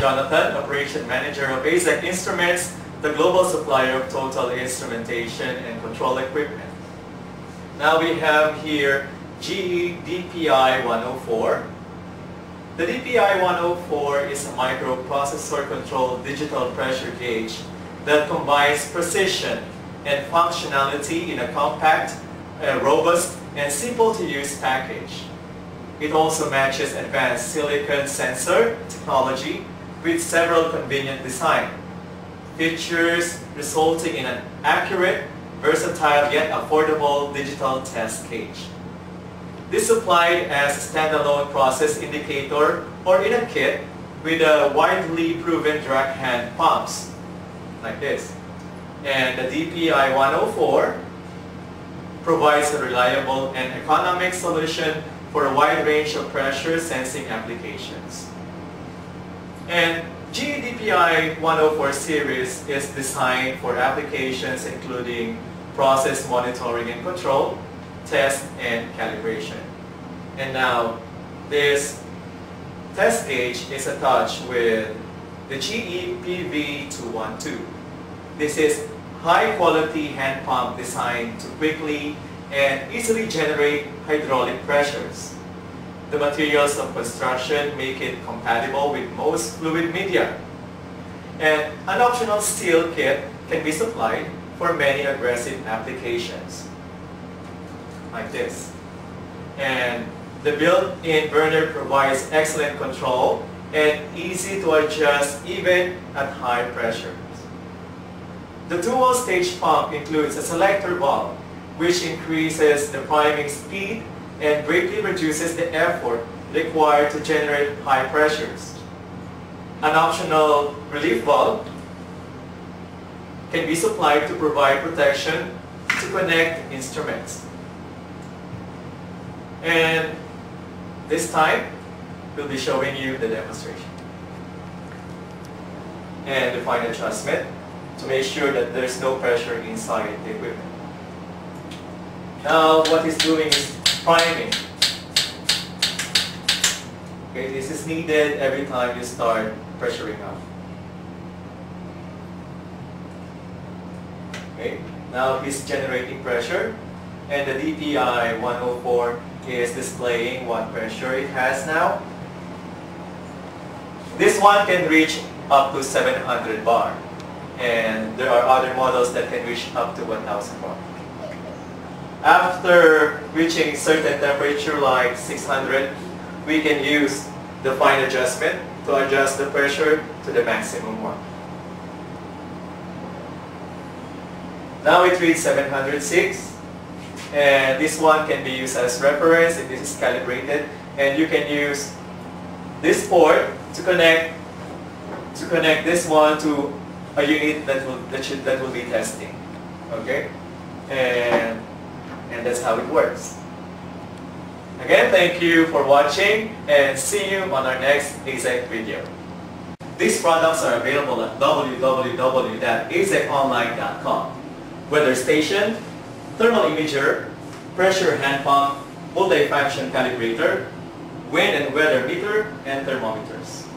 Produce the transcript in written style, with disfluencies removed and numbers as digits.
Jonathan, Operation Manager of Acez Instruments, the global supplier of total instrumentation and control equipment. Now we have here GE DPI 104. The DPI 104 is a microprocessor-controlled digital pressure gauge that combines precision and functionality in a compact, robust, and simple-to-use package. It also matches advanced silicon sensor technology with several convenient design features, resulting in an accurate, versatile, yet affordable digital test gauge. This is supplied as a standalone process indicator or in a kit with a widely proven Druck hand pumps, like this. And the DPI 104 provides a reliable and economic solution for a wide range of pressure sensing applications. And GE DPI 104 series is designed for applications including process monitoring and control, test and calibration. And now this test gauge is attached with the GE PV 212. This is high quality hand pump designed to quickly and easily generate hydraulic pressures. The materials of construction make it compatible with most fluid media. And an optional steel kit can be supplied for many aggressive applications, like this. And the built-in burner provides excellent control and easy to adjust even at high pressures. The dual-stage pump includes a selector valve, which increases the priming speed and greatly reduces the effort required to generate high pressures. An optional relief valve can be supplied to provide protection to connect instruments. And this time, we'll be showing you the demonstration. And the fine adjustment to make sure that there's no pressure inside the equipment. Now what it's doing is priming. Okay, this is needed every time you start pressuring up. Okay, now it's generating pressure, and the DPI 104 is displaying what pressure it has now. This one can reach up to 700 bar, and there are other models that can reach up to 1000 bar. After reaching certain temperature like 600, we can use the fine adjustment to adjust the pressure to the maximum one. Now it reads 706, and this one can be used as reference if this is calibrated, and you can use this port to connect this one to a unit that will be testing. Okay, and that's how it works. Again, thank you for watching, and see you on our next AZEC video. These products are available at www.azeconline.com. Weather station, thermal imager, pressure hand pump, multi-function calibrator, wind and weather meter, and thermometers.